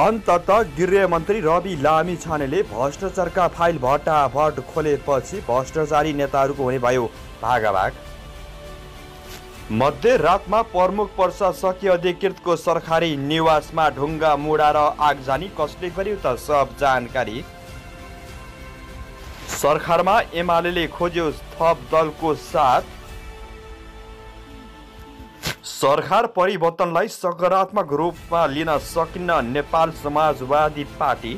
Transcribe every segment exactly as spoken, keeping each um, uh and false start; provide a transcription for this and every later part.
अन्ततः गृहमन्त्री रवि लामिछानेले भ्रष्टाचारका फाइल भट्टाभट खोलेपछि भ्रष्टाचारी नेताहरूको हुने भयो भागाभाग। मध्यरातमा प्रमुख प्रशासकीय अधिकृतको सरकारी निवासमा ढुङ्गा मोडा र आगजानी कसले गर्यो त सब जानकारी। सरकारमा एमालेले खोज्यो थप दलको साथ। सरकार परिवर्तनलाई सकारात्मक रूपमा लिन सकिन्न नेपाल समाजवादी पार्टी।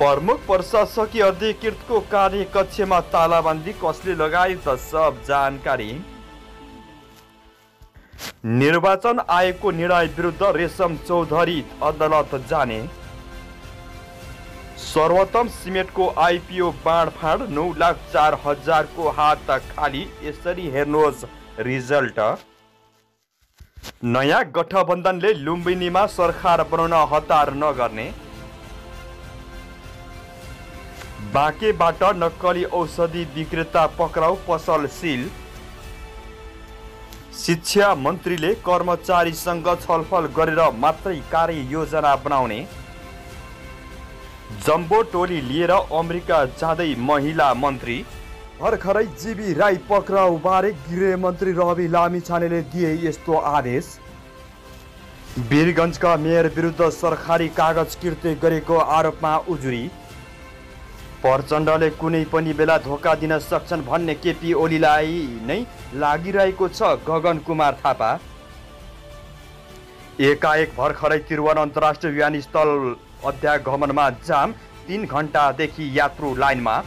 प्रमुख प्रशासकीय अधिकृतको कार्यकक्षमा तालाबन्दी कसले लगायो त सब जानकारी। निर्वाचन आयोगको निर्णय विरुद्ध रेशम चौधरी अदालत जाने। सर्वोत्तम सिमेन्टको आइपिओ बाँडफाँड नौ लाख चार हजारको हात खाली, यसरी हेर्नुहोस् रिजल्ट। नयाँ गठबन्धनले लुम्बिनीमा सरकार बनाउन हतार नगर्ने। बाँकेबाट नक्कली औषधि विक्रेता पक्राउ, पसल सील। शिक्षा मन्त्रीले कर्मचारीसँग छलफल गरेर मात्रै कार्ययोजना बनाउने। जम्बो टोली लिएर अमेरिका जाँदै महिला मन्त्री। भर्खरै जीवी राई पक्राउ बारे गृहमन्त्री रवि लामिछानेले दिए यस्तो आदेश। वीरगञ्जका मेयर विरुद्ध सरकारी कागज कृत्य गरेको आरोपमा उजुरी। प्रचण्डले कुनै पनि बेला धोका दिन सक्छन् भन्ने केपी ओलीलाई नै लागिरहेको छ गगन कुमार थापा। एकाएक भर्खरै त्रिभुवन अन्तर्राष्ट्रिय विमानस्थल अध्यागमनमा जाम, तीन घण्टादेखि यात्रु लाइनमा।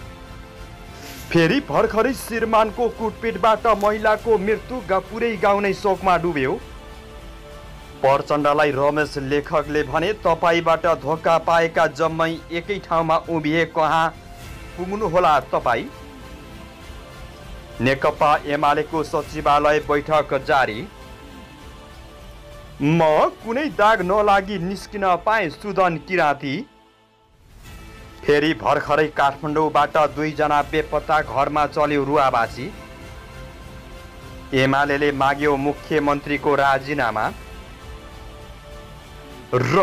फेरि भर्खरै श्रीमानको कुटपिटबाट महिलाको मृत्यु, पुरै गाउँ नै शोकमा डुब्यो। प्रचण्डलाई रमेश लेखकले भने तपाईँबाट धोका पाएका जम्मै एकै ठाउँमा उभिए, कहाँ पुग्नुहोला तपाईँ। नेकपा एमालेको सचिवालय बैठक जारी। म कुनै दाग नलागी निस्किन पाएँ, सुदन किराँती। फेरि भर्खरै काठमाडौँबाट दुईजना बेपत्ता, घरमा चल्यो रुवाबासी। एमालेले माग्यो मुख्यमन्त्रीको राजीनामा। र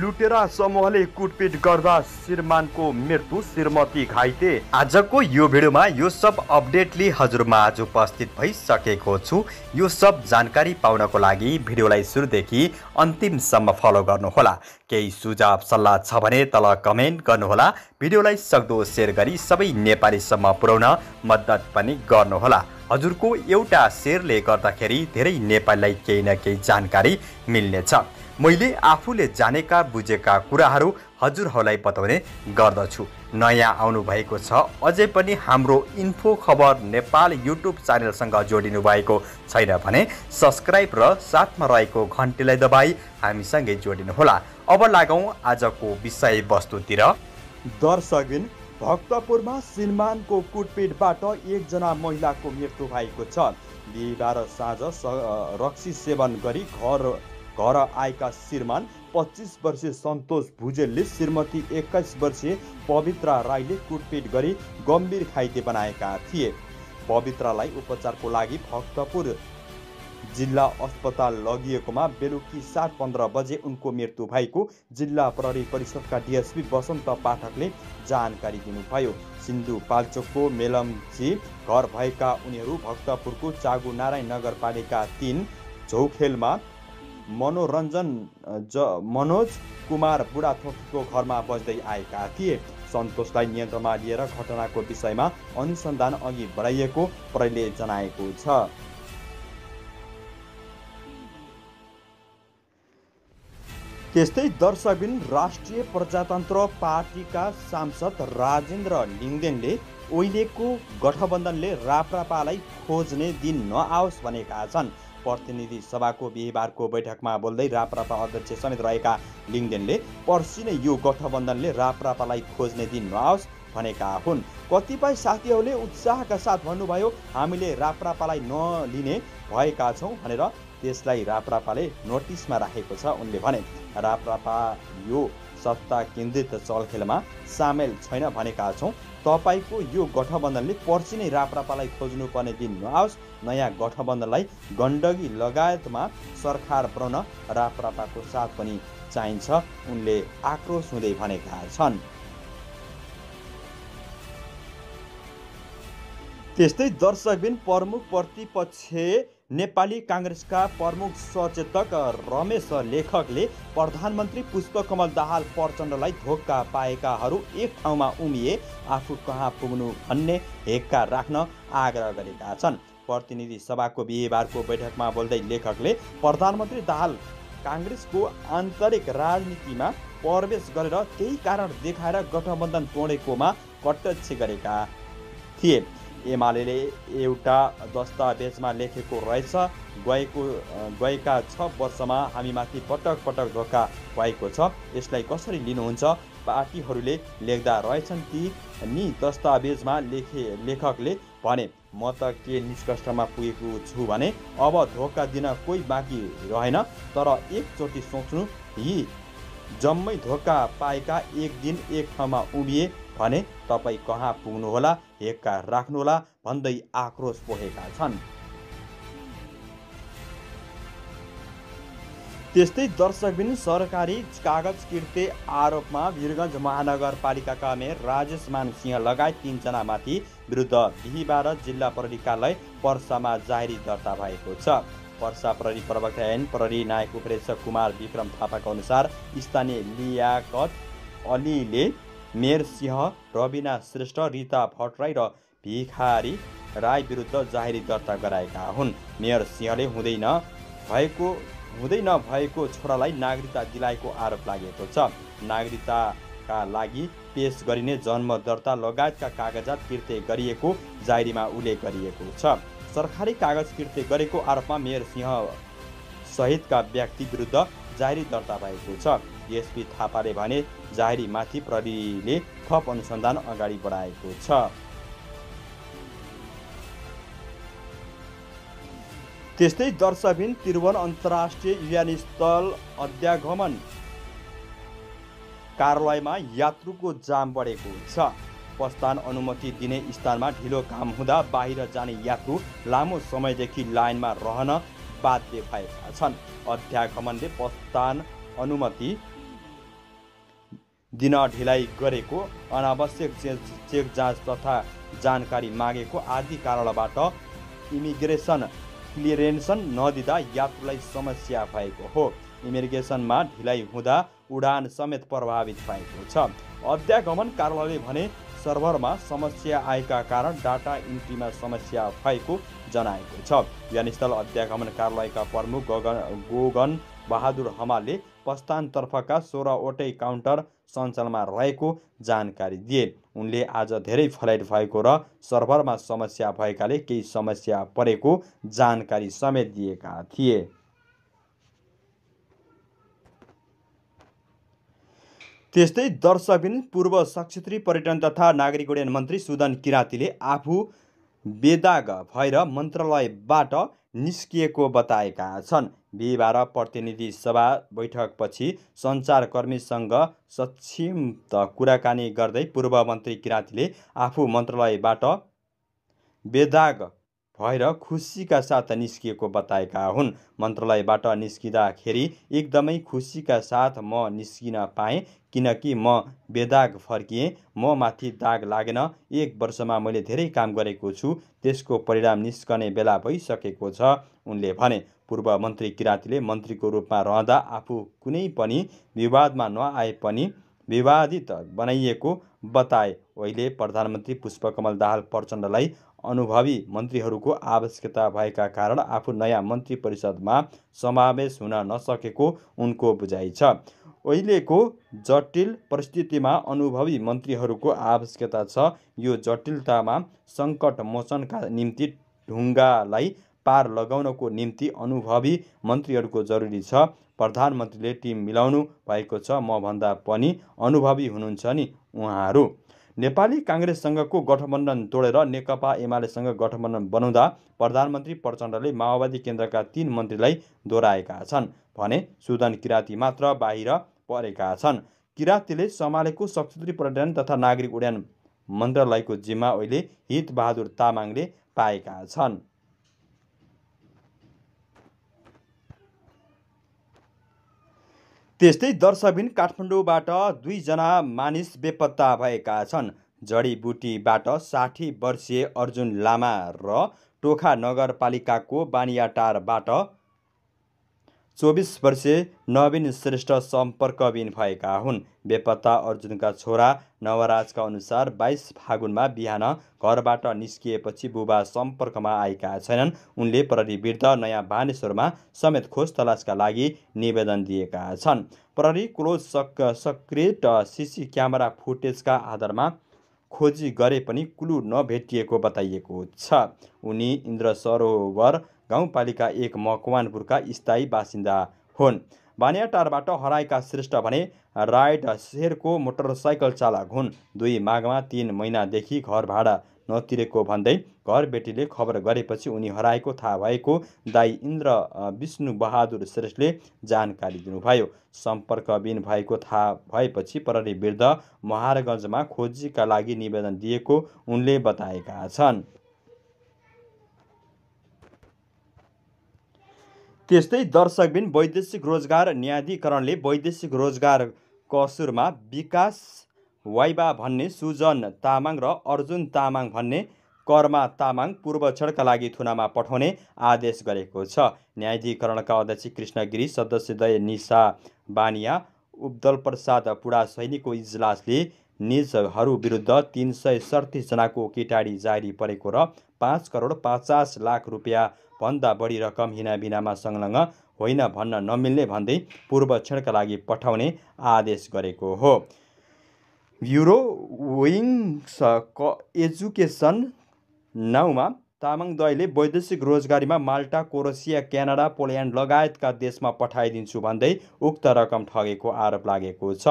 लुटेरा समूहले कुटपिट गर्दा श्रीमानको मृत्यु, श्रीमती घाइते। आजको यो भिडियोमा यो सब अपडेटले हजुरमा आज उपस्थित भइसकेको छु। यो सब जानकारी पाउनको लागि भिडियोलाई सुरुदेखि अन्तिमसम्म फलो गर्नुहोला। केही सुझाव सल्लाह छ भने तल कमेन्ट गर्नुहोला। भिडियोलाई सक्दो सेयर गरी सबै नेपालीसम्म पुर्याउन मद्दत पनि गर्नुहोला। हजुरको एउटा सेयरले गर्दाखेरि धेरै नेपालीलाई केही न केही जानकारी मिल्नेछ। मैले आफूले जानेका बुझेका कुराहरू हजुरहरूलाई बताउने गर्दछु। नयाँ आउनुभएको छ अझै पनि हाम्रो इन्फो खबर नेपाल युट्युब च्यानलसँग जोडिनु भएको छैन भने सब्सक्राइब र साथमा रहेको घन्टीलाई दबाई हामीसँगै जोडिनुहोला। अब लागौँ आजको विषयवस्तुतिर। दर्शकबिन, भक्तपुरमा श्रीमानको कुटपिटबाट एकजना महिलाको मृत्यु भएको छ। बिहिबार साँझ रक्सी सेवन गरी घर घर आएका श्रीमान पच्चीस वर्षीय सन्तोष भुजेलले श्रीमती एक्काइस वर्षीय पवित्रा राईले कुटपिट गरी गम्भीर घाइते बनाएका थिए। पवित्रालाई उपचारको लागि भक्तपुर जिल्ला अस्पताल लगिएकोमा बेलुकी सात पन्ध्र बजे उनको मृत्यु भएको जिल्ला प्रहरी परिषदका डिएसपी वसन्त पाठकले जानकारी दिनुभयो। सिन्धुपाल्चोकको मेलम्ची घर भएका उनीहरू भक्तपुरको चागु नारायण नगरपालिका तीन झौखेलमा मनोरञ्जन ज मनोज कुमार बुढाथोकीको घरमा बस्दै आएका थिए। सन्तोषलाई नियन्त्रणमा लिएर घटनाको विषयमा अनुसन्धान अघि बढाइएको प्रहरीले जनाएको छ। त्यस्तै दर्शकबिन, राष्ट्रिय प्रजातन्त्र पार्टीका सांसद राजेन्द्र लिङदेनले ओइलेको गठबन्धनले राप्रपालाई खोज्ने दिन नआओस् भनेका छन्। प्रतिनिधि सभाको बिहिबारको बैठकमा बोल्दै राप्रपा अध्यक्ष समेत रहेका लिङदेनले पर्सि नै यो गठबन्धनले राप्रपालाई खोज्ने दिन नआओस् भनेका हुन्। कतिपय साथीहरूले उत्साहका साथ भन्नुभयो, हामीले राप्रपालाई नलिने भएका छौँ भनेर। त्यसलाई राप्रपाले नोटिसमा राखेको छ। उनले भने राप्रपा यो सत्ता केन्द्रित चलखेलमा सामेल छैन भनेका छौं। तपाईको यो गठबन्धनले पर्सि नै राप्रपालाई खोज्नुपर्ने दिन नआओस्। नयाँ गठबन्धनलाई गण्डकी लगायतमा सरकार बनाउन राप्रपाको साथ पनि चाहिन्छ, उनले आक्रोश हुँदै भनेका छन्। त्यस्तै दर्शकबिन प्रमुख प्रतिपक्ष नेपाली कांग्रेसका प्रमुख सचेतक रमेश लेखकले प्रधानमन्त्री पुष्पकमल दाहाल प्रचण्डलाई धोका पाएकाहरू एक ठाउँमा उमिए आफू कहाँ पुग्नु भन्ने हेक्का राख्न आग्रह गरेका छन्। प्रतिनिधि सभाको बिहिबारको बैठकमा बोल्दै लेखकले प्रधानमन्त्री दाहाल कांग्रेसको आन्तरिक राजनीतिमा प्रवेश गरेर त्यही कारण देखाएर गठबन्धन तोडेकोमा कटाक्ष गरेका थिए। एमालेले एउटा दस्तावेजमा लेखेको रहेछ, गएको गएका छ वर्षमा हामीमाथि पटक पटक धोका भएको छ, यसलाई कसरी लिनुहुन्छ? पार्टीहरूले लेख्दा रहेछन् कि नि दस्तावेजमा लेखे लेखकले भने म त के निष्कर्षमा पुगेको छु भने अब धोका दिन कोही बाँकी रहेन, तर एकचोटि सोच्नु, यी जम्मै धोका पाएका एक दिन एक ठाउँमा उभिए भने तपाईँ कहाँ पुग्नुहोला, हेक्का राख्नुहोला भन्दै आक्रोश पोखेका छन्। त्यस्तै दर्शकबिन सरकारी कागज किर्ते आरोपमा वीरगञ्ज महानगरपालिकाका मेयर राजेश मान सिंह लगायत तीनजनामाथि विरुद्ध बिहिबार जिल्ला प्रहरी कार्यालय पर्सामा जाहेरी दर्ता भएको छ। पर्सा प्रहरी प्रवक्ता एन प्रहरी नायक उपरीक्षक कुमार विक्रम थापाका अनुसार स्थानीय लियाकत अलीले मेयर सिंह, रबिना श्रेष्ठ, रीता भट्टराई र भिखारी राई विरुद्ध जाहेरी दर्ता गराएका हुन्। मेयर सिंहले हुँदैन भएको हुँदैन भएको छोरालाई नागरिकता दिलाएको आरोप लागेको छ। नागरिकताका लागि पेस गरिने जन्म दर्ता लगायतका कागजात फिर्ते गरिएको जाहेरीमा उल्लेख गरिएको छ। सरकारी कागज फिर्ते गरेको आरोपमा मेयर सिंह सहितका व्यक्ति विरुद्ध जाहेरी दर्ता भएको छ। एसपी थापाले भने जाहेरीमाथि प्रहरीले थप अनुसन्धान अगाडि बढाएको छ। त्यस्तै दर्शकबिन त्रिभुवन अन्तर्राष्ट्रिय विमानस्थल अध्यागमन कार्यालयमा यात्रुको जाम बढेको छ। प्रस्थान अनुमति दिने स्थानमा ढिलो काम हुँदा बाहिर जाने यात्रु लामो समयदेखि लाइनमा रहन बाध्य भएका छन्। अध्यागमनले प्रस्थान अनुमति दिन ढिलाइ गरेको, अनावश्यक चेक जाँच तथा जानकारी मागेको आदि कारणबाट इमिग्रेसन क्लियरेन्स नदिँदा यात्रुलाई समस्या भएको हो। इमिग्रेसनमा ढिलाइ हुँदा उडान समेत प्रभावित भएको छ। अध्यागमन कार्यालयले भने सर्भरमा समस्या आएका कारण डाटा इन्ट्रीमा समस्या भएको जनाएको छ। विमानस्थल अध्यागमन कार्यालयका प्रमुख गगन गोगन बहादुर हमालले प्रस्थानतर्फका सोह्रवटै काउन्टर सञ्चालनमा रहेको जानकारी दिए। उनले आज धेरै फ्लाइट भएको र सर्भरमा समस्या भएकाले केही समस्या परेको जानकारी समेत दिएका थिए। त्यस्तै दर्शकबिन पूर्व सक्षेत्री पर्यटन तथा नागरिक उड्डयन मन्त्री सुदन किराँतीले आफू बेदाग भएर मन्त्रालयबाट निस्किएको बताएका छन्। बिहिबार प्रतिनिधि सभा बैठकपछि सञ्चारकर्मीसँग सक्षिप्त कुराकानी गर्दै पूर्व मन्त्री किराँतीले आफू मन्त्रालयबाट बेदाग भएर खुसीका साथ निस्किएको बताएका हुन्। मन्त्रालयबाट निस्किँदाखेरि एकदमै खुसीका साथ म निस्किन पाएँ, किनकि म बेदाग फर्किएँ। म माथि दाग लागेन। एक वर्षमा मैले धेरै काम गरेको छु, त्यसको परिणाम निस्कने बेला भइसकेको छ, उनले भने। पूर्व मन्त्री किराँतीले मन्त्रीको रूपमा रहँदा आफू कुनै पनि विवादमा नआए पनि विवादित बनाइएको बताए। अहिले प्रधानमन्त्री पुष्पकमल दाहाल प्रचण्डलाई अनुभवी मन्त्रीहरूको आवश्यकता भएका कारण आफू नयाँ मन्त्री परिषदमा समावेश हुन नसकेको उनको बुझाइ छ। अहिलेको जटिल परिस्थितिमा अनुभवी मन्त्रीहरूको आवश्यकता छ। यो जटिलतामा सङ्कट मोचनका निम्ति ढुङ्गालाई पार लगाउनको निम्ति अनुभवी मन्त्रीहरूको जरुरी छ। प्रधानमन्त्रीले टिम मिलाउनु भएको छ, मभन्दा पनि अनुभवी हुनुहुन्छ नि उहाँहरू। नेपाली काङ्ग्रेससँगको गठबन्धन तोडेर नेकपा एमालेसँग गठबन्धन बनाउँदा प्रधानमन्त्री प्रचण्डले माओवादी केन्द्रका तीन मन्त्रीलाई दोहोऱ्याएका छन् भने सुदन किराँती मात्र बाहिर परेका छन्। किरातीले सम्हालेको सशस्त्र पर्यटन तथा नागरिक उड्डयन मन्त्रालयको जिम्मा अहिले हितबहादुर तामाङले पाएका छन्। त्यस्तै दर्शबिन काठमाडौँबाट दुईजना मानिस बेपत्ता भएका छन्। जडीबुटीबाट साठी वर्षीय अर्जुन लामा र टोखा नगरपालिकाको बानियाटारबाट चौबीस वर्षीय नवीन श्रेष्ठ सम्पर्कविहीन भएका हुन्। बेपत्ता अर्जुनका छोरा नवराजका अनुसार बाइस फागुनमा बिहान घरबाट निस्किएपछि बुबा सम्पर्कमा आएका छैनन्। उनले प्रहरी विरुद्ध नयाँ बानेश्वरमा समेत खोज तलासका लागि निवेदन दिएका छन्। प्रहरी क्लोज सक सक्रिय सिसी क्यामेरा फुटेजका आधारमा खोजी गरे पनि कुलु नभेटिएको बताइएको छ। उनी इन्द्र सरोवर गाउँपालिका एक मकवानपुरका स्थायी बासिन्दा हुन्। बानियाटारबाट हराएका श्रेष्ठ भने राइड शेरको मोटरसाइकल चालक हुन्। दुई माघमा तीन महिनादेखि घर भाडा नतिरेको भन्दै घरबेटीले खबर गरेपछि उनी हराएको थाहा भएको दाई इन्द्र विष्णु बहादुर श्रेष्ठले जानकारी दिनुभयो। सम्पर्कविहीन भएको थाहा भएपछि प्रहरी विरुद्ध महारगञ्जमा खोजीका लागि निवेदन दिएको उनले बताएका छन्। त्यस्तै दर्शकबिन वैदेशिक रोजगार न्यायाधिकरणले वैदेशिक रोजगार कसुरमा विकास वाइबा भन्ने सुजन तामाङ र अर्जुन तामाङ भन्ने कर्मा तामाङ पूर्वक्षणका लागि थुनामा पठाउने आदेश गरेको छ। न्यायाधिकरणका अध्यक्ष कृष्णगिरी, सदस्यद्वय निशा बानिया, उपदल प्रसाद पुडासैनीको इजलासले निजहरू विरुद्ध तीन सय सडतिस जनाको केटाडी जारी परेको र पाँच करोड पचास लाख रुपियाँ भन्दा बढी रकम हिनाबिनामा संलग्न होइन भन्न नमिल्ने भन्दै पूर्वक्षणका लागि पठाउने आदेश गरेको हो। ब्युरो विङ्स एजुकेसन नाउमा तामाङ दयले वैदेशिक रोजगारीमा माल्टा, क्रोएसिया, क्यानाडा, पोल्यान्ड लगायतका देशमा पठाइदिन्छु भन्दै उक्त रकम ठगेको आरोप लागेको छ।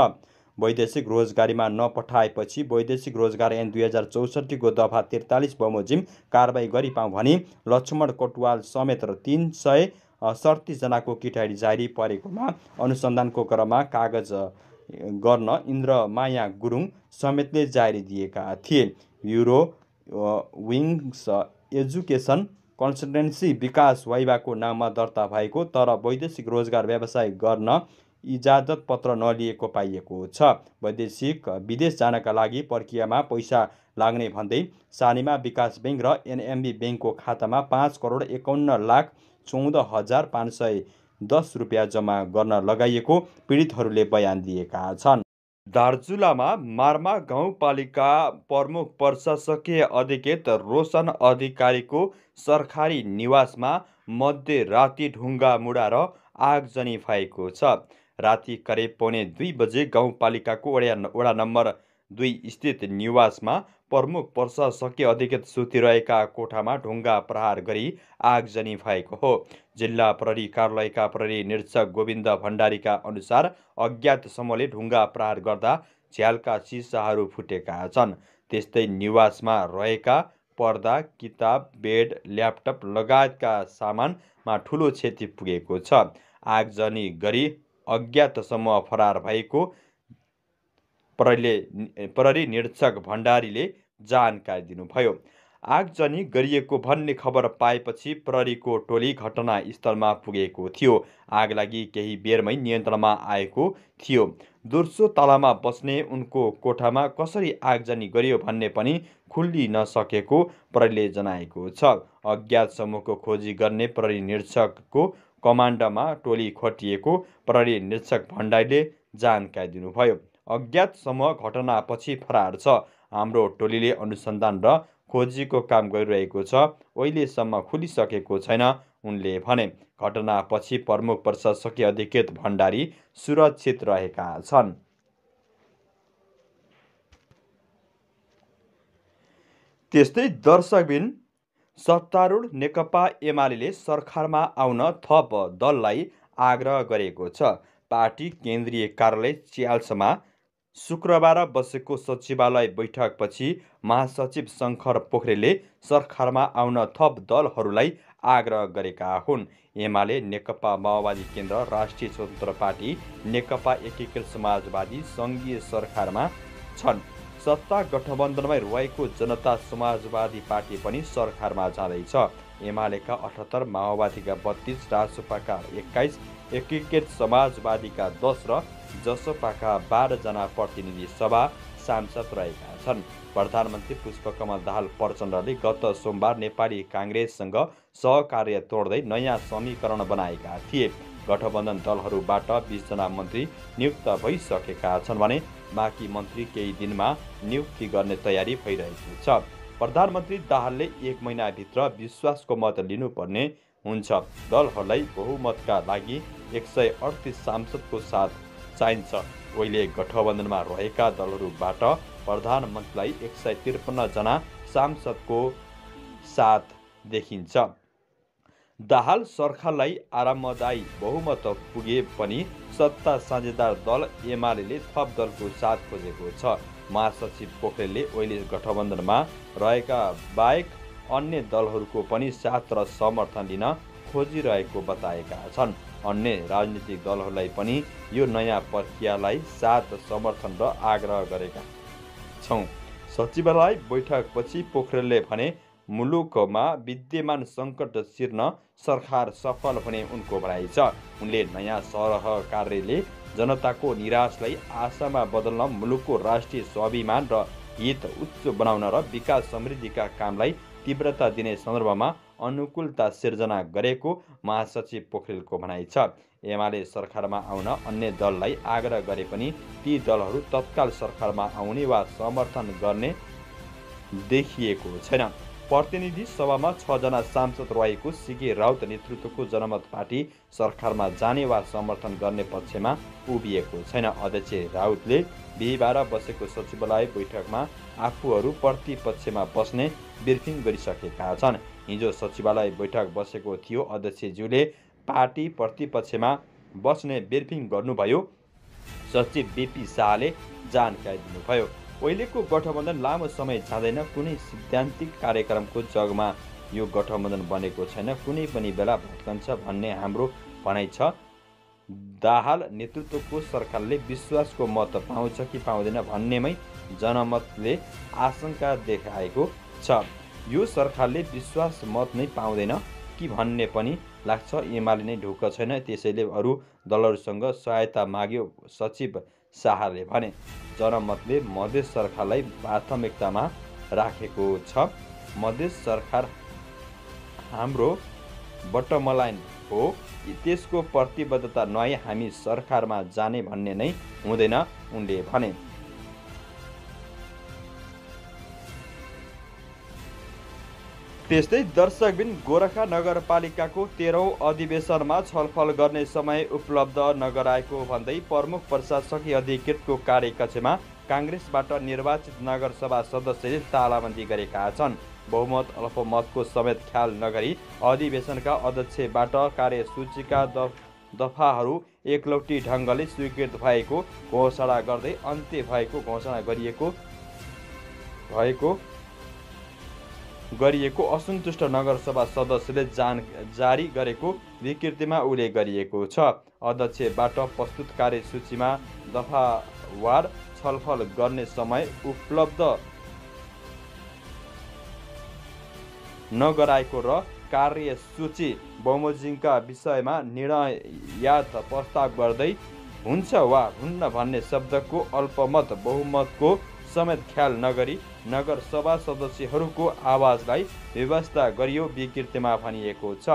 वैदेशिक रोजगारीमा नपठाएपछि वैदेशिक रोजगार ऐन दुई हजार चौसठीको दफा त्रिचालिस बमोजिम कारवाही गरी पाऊँ भनी लक्ष्मण कटुवाल समेत तीन सय सडतिस जनाको किटाडी जारी परेकोमा अनुसन्धानको क्रममा कागज गर्न इन्द्रमाया गुरुङ समेतले जारी दिएका थिए। ब्युरो विङ्स एजुकेसन कन्सल्टेन्सी विकास वाइबाको नाममा दर्ता भएको तर वैदेशिक रोजगार व्यवसाय गर्न इजाजत पत्र नलिएको पाइएको छ। वैदेशिक विदेश जानका लागि प्रक्रियामा पैसा लाग्ने भन्दै सानीमा विकास ब्याङ्क र एनएमबी ब्याङ्कको खातामा पाँच करोड एकाउन्न लाख चौध हजार पाँच सय दस रुपियाँ जम्मा गर्न लगाइएको पीडितहरूले बयान दिएका छन्। दार्चुलामा मार्मा गाउँपालिका प्रमुख प्रशासकीय अधीक्षक रोशन अधिकारीको सरकारी निवासमा मध्यराति ढुङ्गा मुडा र आगजनी भएको छ। राति करिब पौने दुई बजे गाउँपालिकाको वडा नम्बर दुई स्थित निवासमा प्रमुख प्रशासकीय अधिकृत सुती रहेका कोठामा ढुङ्गा प्रहार गरी आगजनी भएको हो। जिल्ला प्रहरी कार्यालयका प्रहरी निरीक्षक गोविन्द भण्डारीका अनुसार अज्ञात समूहले ढुङ्गा प्रहार गर्दा झ्यालका सिसाहरू फुटेका छन्। त्यस्तै निवासमा रहेका पर्दा, किताब, बेड, ल्यापटप लगायतका सामानमा ठुलो क्षति पुगेको छ। आगजनी गरी अज्ञात समूह फरार भएको प्रहरी निरीक्षक भण्डारीले जानकारी दिनुभयो। आगजनी गरिएको भन्ने खबर पाएपछि प्रहरीको टोली घटनास्थलमा पुगेको थियो। आगलागी केही बेरमै नियन्त्रणमा आएको थियो। दोस्रो तलामा बस्ने उनको कोठामा कसरी आगजनी गरियो भन्ने पनि खुल्ली नसकेको प्रहरीले जनाएको छ। अज्ञात समूहको खोजी गर्ने प्रहरी निरीक्षकको कमाण्डमा टोली खटिएको प्रहरी निरीक्षक भण्डारीले जानकारी दिनुभयो। अज्ञात समूह घटनापछि फरार छ। हाम्रो टोलीले अनुसन्धान र खोजीको काम गरिरहेको छ, अहिलेसम्म खुलिसकेको छैन, उनले भने। घटनापछि प्रमुख प्रशासकीय अधिकृत भण्डारी सुरक्षित रहेका छन्। त्यस्तै दर्शकबिन सत्तारूढ नेकपा एमाले सरकारमा आउन थप दललाई आग्रह गरेको छ। पार्टी केन्द्रीय कार्यालय चियाल्समा शुक्रबार बसेको सचिवालय बैठकपछि महासचिव शङ्कर पोखरेलले सरकारमा आउन थप दलहरूलाई आग्रह गरेका हुन्। एमाले, नेकपा माओवादी केन्द्र, राष्ट्रिय स्वतन्त्र पार्टी, नेकपा एकीकृत समाजवादी सङ्घीय सरकारमा छन्। सत्ता गठबन्धनमै रहेको जनता समाजवादी पार्टी पनि सरकारमा जाँदैछ। एमालेका अठहत्तर, माओवादीका बत्तीस, राजसपाका एक्काइस, एकीकृत समाजवादीका दस र जसपाका बाह्रजना प्रतिनिधि सभा सांसद रहेका छन्। प्रधानमन्त्री पुष्पकमल दाहाल प्रचण्डले गत सोमबार नेपाली काङ्ग्रेससँग सहकार्य तोड्दै नयाँ समीकरण बनाएका थिए। गठबन्धन दलहरूबाट बीसजना मन्त्री नियुक्त भइसकेका छन् भने बाँकी मन्त्री केही दिनमा नियुक्ति गर्ने तयारी भइरहेको छ। प्रधानमन्त्री दाहालले एक महिनाभित्र विश्वासको मत लिनुपर्ने हुन्छ। दलहरूलाई बहुमतका लागि एक सय अडतिस सांसदको साथ चाहिन्छ। अहिले गठबन्धनमा रहेका दलहरूबाट प्रधानमन्त्रीलाई एक सय त्रिपन्न जना सांसदको साथ देखिन्छ। दाहाल सरकारलाई आरामदायी बहुमत पुगे पनि सत्ता साझेदार दल एमाले थप दलको साथ खोजेको छ। महासचिव पोखरेलले अहिले गठबन्धनमा रहेका बाहेक अन्य दलहरूको पनि साथ र समर्थन दिन खोजिरहेको बताएका छन्। अन्य राजनीतिक दलहरूलाई पनि यो नयाँ प्रक्रियालाई साथ समर्थन र आग्रह गरेका छौँ। सचिवालय बैठकपछि पोखरेलले भने मुलुकमा विद्यमान सङ्कट सिर्न सरकार सफल हुने उनको भनाइ छ। उनले नयाँ सहकार्यले जनताको निराशलाई आशामा बदल्न, मुलुकको राष्ट्रिय स्वाभिमान र हित उच्च बनाउन र विकास समृद्धिका कामलाई तीव्रता दिने सन्दर्भमा अनुकूलता सिर्जना गरेको महासचिव पोखरेलको भनाइ छ। एमाले सरकारमा आउन अन्य दललाई आग्रह गरे पनि ती दलहरू तत्काल सरकारमा आउने वा समर्थन गर्ने देखिएको छैन। प्रतिनिधि सभामा छजना सांसद रहेको सिके राउत नेतृत्वको जनमत पार्टी सरकारमा जाने वा समर्थन गर्ने पक्षमा उभिएको छैन। अध्यक्ष राउतले बिहिबार बसेको सचिवालय बैठकमा आफूहरू प्रतिपक्षमा बस्ने ब्रिफिङ गरिसकेका छन्। हिजो सचिवालय बैठक बसेको थियो। अध्यक्षज्यूले पार्टी प्रतिपक्षमा बस्ने ब्रिफिङ गर्नुभयो। सचिव बीपी शाहले जानकारी दिनुभयो। अहिलेको गठबन्धन लामो समय जाँदैन। कुनै सिद्धान्तिक कार्यक्रमको जगमा यो गठबन्धन बनेको छैन, कुनै पनि बेला भत्कन्छ भन्ने हाम्रो भनाइ छ। दाहाल नेतृत्वको सरकारले विश्वासको मत पाउँछ कि पाउँदैन भन्नेमै जनमतले आशंका देखाएको छ। यो सरकारले विश्वास मत नै पाउँदैन कि भन्ने पनि लाग्छ। एमाले नै ढुक्क छैन, त्यसैले अरू दलहरूसँग सहायता माग्यो। सचिव शाहले भने जनमतले मधेस सरकारलाई प्राथमिकतामा राखेको छ। मधेस सरकार हाम्रो बटम लाइन हो, त्यसको प्रतिबद्धता नआई हामी सरकारमा जाने भन्ने नै हुँदैन, उनले भने। त्यस्तै दर्शकबिन गोरखा नगरपालिकाको तेह्रौँ अधिवेशनमा छलफल गर्ने समय उपलब्ध नगराएको भन्दै प्रमुख प्रशासकीय अधिकृतको कार्यकक्षमा काङ्ग्रेसबाट निर्वाचित नगरसभा सदस्यले तालाबन्दी गरेका छन्। बहुमत अल्पमतको समेत ख्याल नगरी अधिवेशनका अध्यक्षबाट कार्यसूचीका दफ दफाहरू एकलौटी ढङ्गले स्वीकृत भएको घोषणा गर्दै अन्त्य भएको घोषणा गरिएको भएको गरिएको असन्तुष्ट नगरसभा सदस्यले जान जारी गरेको विकृतिमा उल्लेख गरिएको छ। अध्यक्षबाट प्रस्तुत कार्यसूचीमा दफावार छलफल गर्ने समय उपलब्ध नगराएको र कार्यसूची बमोजिमका विषयमा निर्णय यात प्रस्ताव गर्दै हुन्छ वा हुन्न भन्ने शब्दको अल्पमत बहुमतको समेत ख्याल नगरी नगरसभा सदस्यहरूको आवाजलाई व्यवस्था गरियो, विकृतिमा भनिएको छ।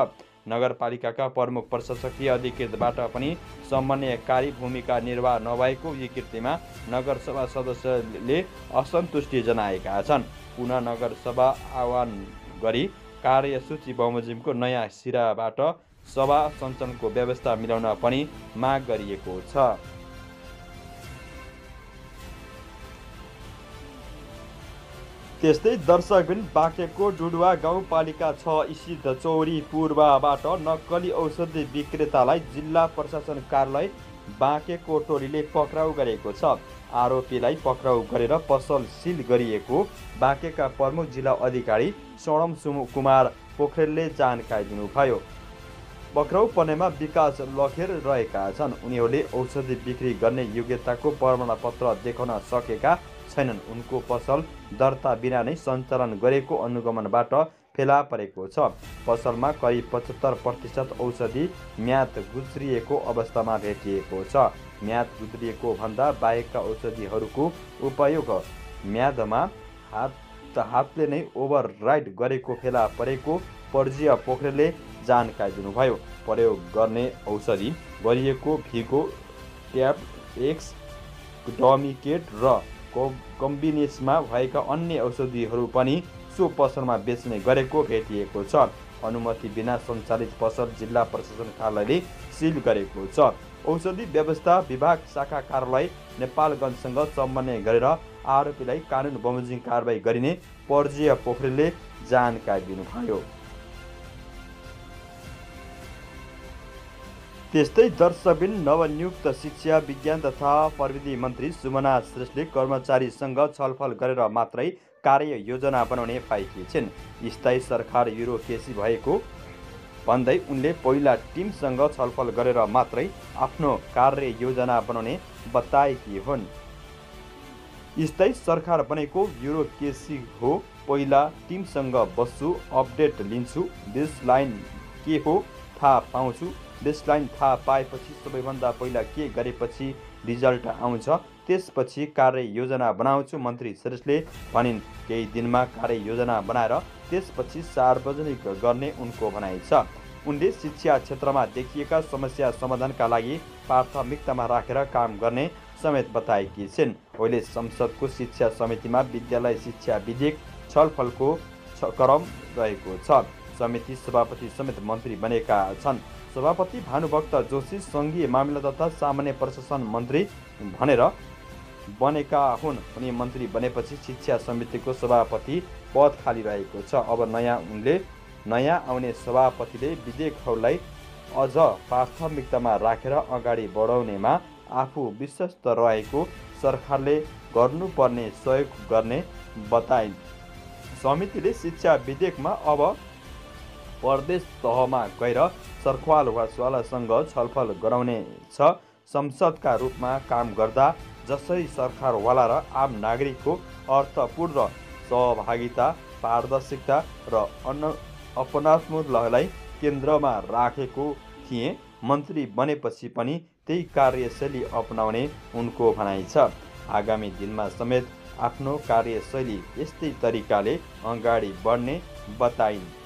नगरपालिकाका प्रमुख प्रशासकीय अधिकृतबाट पनि समन्वयकारी भूमिका निर्वाह नभएको विकृतिमा नगरसभा सदस्यले असन्तुष्टि जनाएका छन्। पुनः नगरसभा आह्वान गरी कार्यसूची बमोजिमको नयाँ सिराबाट सभा सञ्चालनको व्यवस्था मिलाउन पनि माग गरिएको छ। त्यस्तै दर्शकबिन बाँकेको डुडुवा गाउँपालिका छ स्थित चौरी पूर्वबाट नक्कली औषधि विक्रेतालाई जिल्ला प्रशासन कार्यालय बाँकेको टोलीले पक्राउ गरेको छ। आरोपीलाई पक्राउ गरेर पसल सिल गरिएको बाँकेका प्रमुख जिल्ला अधिकारी सोनम कुमार पोखरेलले जानकारी दिनुभयो। पक्राउ पर्नेमा विकास लखेर रहेका छन्। उनीहरूले औषधि बिक्री गर्ने योग्यताको प्रमाणपत्र देखाउन सकेका छैनन्। उनको पसल दर्ता बिना नै सञ्चालन गरेको अनुगमनबाट फेला परेको छ। पसलमा करिब पचहत्तर प्रतिशत औषधि म्याद गुज्रिएको अवस्थामा भेटिएको छ। म्याद गुज्रिएको भन्दा बाहेकका औषधिहरूको उपयोग म्यादमा हात हातले नै ओभरराइड गरेको फेला परेको पर्जिया पोखरेलले जानकारी दिनुभयो। प्रयोग गर्ने औषधि गरिएको भिगो ट्याब एक्स डोमिकेट र कम्बिनेसमा भएका अन्य औषधिहरू पनि सो पसलमा बेच्ने गरेको भेटिएको छ। अनुमति बिना सञ्चालित पसल जिल्ला प्रशासन कार्यालयले सिल गरेको छ। औषधि व्यवस्था विभाग शाखा कार्यालय नेपालगञ्जसँग समन्वय गरेर आरोपीलाई कानुन बमोजिम कारबाही गरिने पर्जिया पोखरेलले जानकारी दिनुभयो। त्यस्तै दर्शबिन नवनियुक्त शिक्षा विज्ञान तथा प्रविधि मन्त्री सुमना श्रेष्ठले कर्मचारीसँग छलफल गरेर मात्रै कार्य योजना बनाउने पाएकी छिन्। स्थायी सरकार ब्युरोक्रेसी भएको भन्दै उनले पहिला टिमसँग छलफल गरेर मात्रै आफ्नो कार्य योजना बनाउने बताएकी हुन्। स्थायी सरकार बनेको ब्युरोक्रेसी हो, पहिला टिमसँग बस्छु, अपडेट लिन्छु, बेसलाइन के हो थाहा पाउँछु, बेसलाइन थाहा पाएपछि सबैभन्दा पहिला के गरेपछि रिजल्ट आउँछ, त्यसपछि कार्य योजना बनाउँछु मन्त्री श्रेष्ठले भनिन्। केही दिनमा कार्य योजना बनाएर त्यसपछि सार्वजनिक गर्ने उनको भनाइ छ। उनले शिक्षा क्षेत्रमा देखिएका समस्या समाधानका लागि प्राथमिकतामा राखेर काम गर्ने समेत बताएकी छिन्। अहिले संसदको शिक्षा समितिमा विद्यालय शिक्षा विधेयक छलफलको क्रम रहेको छ। समिति सभापति समेत मन्त्री बनेका छन्। सभापति भानुभक्त जोशी सङ्घीय मामिला तथा सामान्य प्रशासन मन्त्री भनेर बनेका हुन्। उनी मन्त्री बनेपछि शिक्षा समितिको सभापति पद खाली रहेको छ। अब नयाँ उनले नयाँ आउने सभापतिले विधेयकहरूलाई अझ प्राथमिकतामा राखेर अगाडि बढाउनेमा आफू विश्वस्त रहेको सरकारले गर्नुपर्ने सहयोग गर्ने बताइन्। समितिले शिक्षा विधेयकमा अब प्रदेश तहमा गएर सरख्वाल वा स्वालासँग छलफल गराउनेछ। संसदका रूपमा काम गर्दा जसरी सरकारवाला र आम नागरिकको अर्थपूर्ण सहभागिता, पारदर्शिता र अन अपनात्मकतालाई केन्द्रमा राखेको थिए। मन्त्री बनेपछि पनि त्यही कार्यशैली अपनाउने उनको भनाइ छ। आगामी दिनमा समेत आफ्नो कार्यशैली यस्तै तरिकाले अगाडि बढ्ने बताइन्।